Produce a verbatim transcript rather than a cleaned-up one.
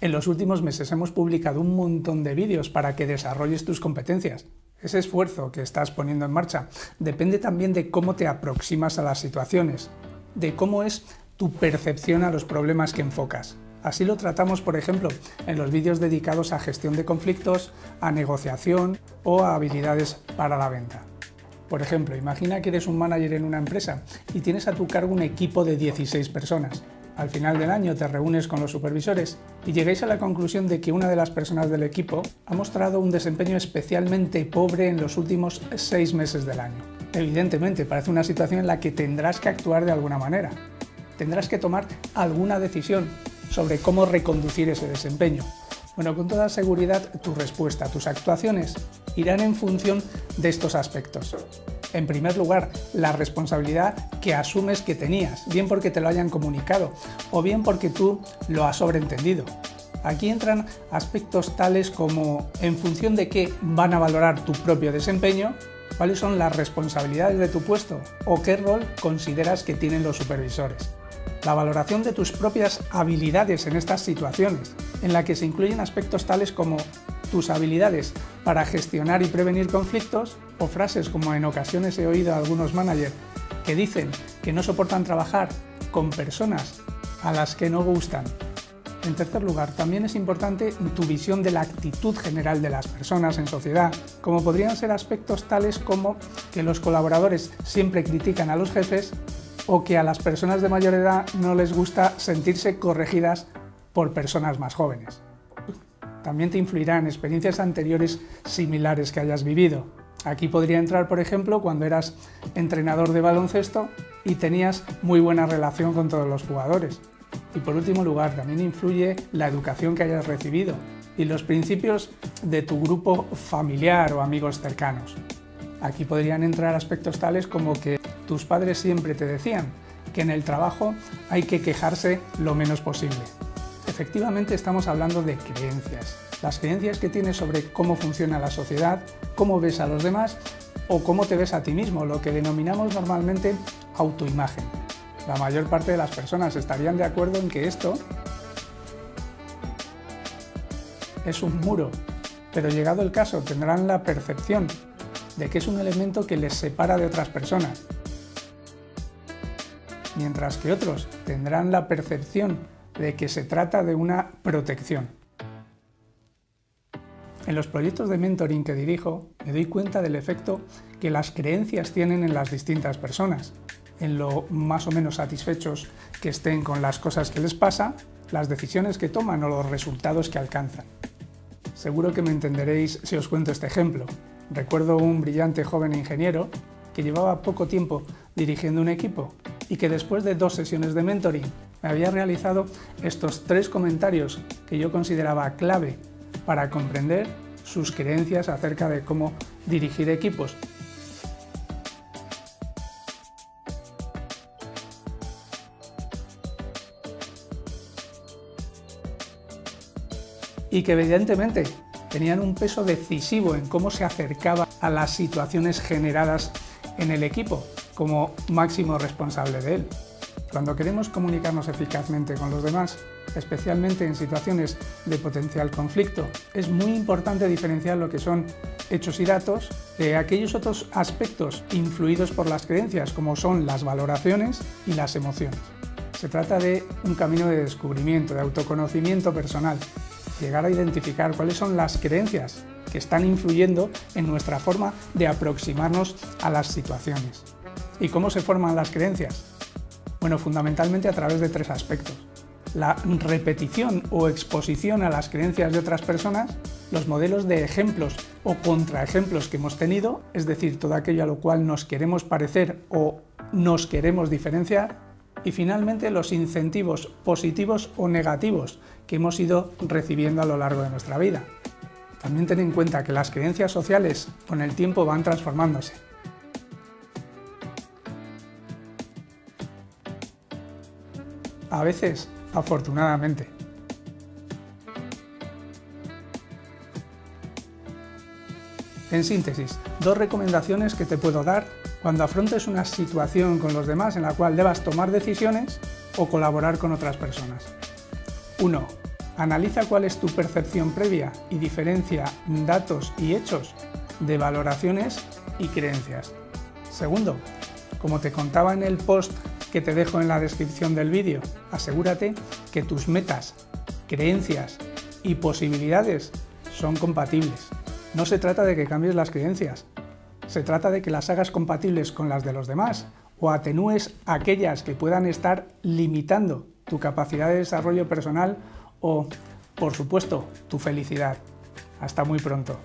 En los últimos meses hemos publicado un montón de vídeos para que desarrolles tus competencias. Ese esfuerzo que estás poniendo en marcha depende también de cómo te aproximas a las situaciones, de cómo es tu percepción a los problemas que enfocas. Así lo tratamos, por ejemplo, en los vídeos dedicados a gestión de conflictos, a negociación o a habilidades para la venta. Por ejemplo, imagina que eres un manager en una empresa y tienes a tu cargo un equipo de dieciséis personas. Al final del año te reúnes con los supervisores y llegáis a la conclusión de que una de las personas del equipo ha mostrado un desempeño especialmente pobre en los últimos seis meses del año. Evidentemente, parece una situación en la que tendrás que actuar de alguna manera. Tendrás que tomar alguna decisión sobre cómo reconducir ese desempeño. Bueno, con toda seguridad, tu respuesta, tus actuaciones irán en función de estos aspectos. En primer lugar, la responsabilidad que asumes que tenías, bien porque te lo hayan comunicado o bien porque tú lo has sobreentendido. Aquí entran aspectos tales como en función de qué van a valorar tu propio desempeño, cuáles son las responsabilidades de tu puesto o qué rol consideras que tienen los supervisores. La valoración de tus propias habilidades en estas situaciones, en la que se incluyen aspectos tales como tus habilidades para gestionar y prevenir conflictos, o frases como en ocasiones he oído a algunos managers que dicen que no soportan trabajar con personas a las que no gustan. En tercer lugar, también es importante tu visión de la actitud general de las personas en sociedad, como podrían ser aspectos tales como que los colaboradores siempre critican a los jefes o que a las personas de mayor edad no les gusta sentirse corregidas por personas más jóvenes. También te influirán experiencias anteriores similares que hayas vivido. Aquí podría entrar, por ejemplo, cuando eras entrenador de baloncesto y tenías muy buena relación con todos los jugadores. Y por último lugar, también influye la educación que hayas recibido y los principios de tu grupo familiar o amigos cercanos. Aquí podrían entrar aspectos tales como que tus padres siempre te decían que en el trabajo hay que quejarse lo menos posible. Efectivamente, estamos hablando de creencias. Las creencias que tienes sobre cómo funciona la sociedad, cómo ves a los demás o cómo te ves a ti mismo, lo que denominamos normalmente autoimagen. La mayor parte de las personas estarían de acuerdo en que esto es un muro, pero llegado el caso tendrán la percepción de que es un elemento que les separa de otras personas, mientras que otros tendrán la percepción de que se trata de una protección. En los proyectos de mentoring que dirijo, me doy cuenta del efecto que las creencias tienen en las distintas personas, en lo más o menos satisfechos que estén con las cosas que les pasa, las decisiones que toman o los resultados que alcanzan. Seguro que me entenderéis si os cuento este ejemplo. Recuerdo un brillante joven ingeniero que llevaba poco tiempo dirigiendo un equipo y que después de dos sesiones de mentoring me había realizado estos tres comentarios que yo consideraba clave para comprender sus creencias acerca de cómo dirigir equipos. Y que evidentemente tenían un peso decisivo en cómo se acercaba a las situaciones generadas en el equipo como máximo responsable de él. Cuando queremos comunicarnos eficazmente con los demás, especialmente en situaciones de potencial conflicto, es muy importante diferenciar lo que son hechos y datos de aquellos otros aspectos influidos por las creencias, como son las valoraciones y las emociones. Se trata de un camino de descubrimiento, de autoconocimiento personal, llegar a identificar cuáles son las creencias que están influyendo en nuestra forma de aproximarnos a las situaciones. ¿Y cómo se forman las creencias? Bueno, fundamentalmente a través de tres aspectos. La repetición o exposición a las creencias de otras personas, los modelos de ejemplos o contraejemplos que hemos tenido, es decir, todo aquello a lo cual nos queremos parecer o nos queremos diferenciar, y finalmente los incentivos positivos o negativos que hemos ido recibiendo a lo largo de nuestra vida. También ten en cuenta que las creencias sociales con el tiempo van transformándose. A veces, afortunadamente. En síntesis, dos recomendaciones que te puedo dar cuando afrontes una situación con los demás en la cual debas tomar decisiones o colaborar con otras personas. uno. Analiza cuál es tu percepción previa y diferencia datos y hechos de valoraciones y creencias. Segundo, como te contaba en el post que te dejo en la descripción del vídeo, asegúrate que tus metas, creencias y posibilidades son compatibles. No se trata de que cambies las creencias, se trata de que las hagas compatibles con las de los demás o atenúes aquellas que puedan estar limitando tu capacidad de desarrollo personal o, por supuesto, tu felicidad. Hasta muy pronto.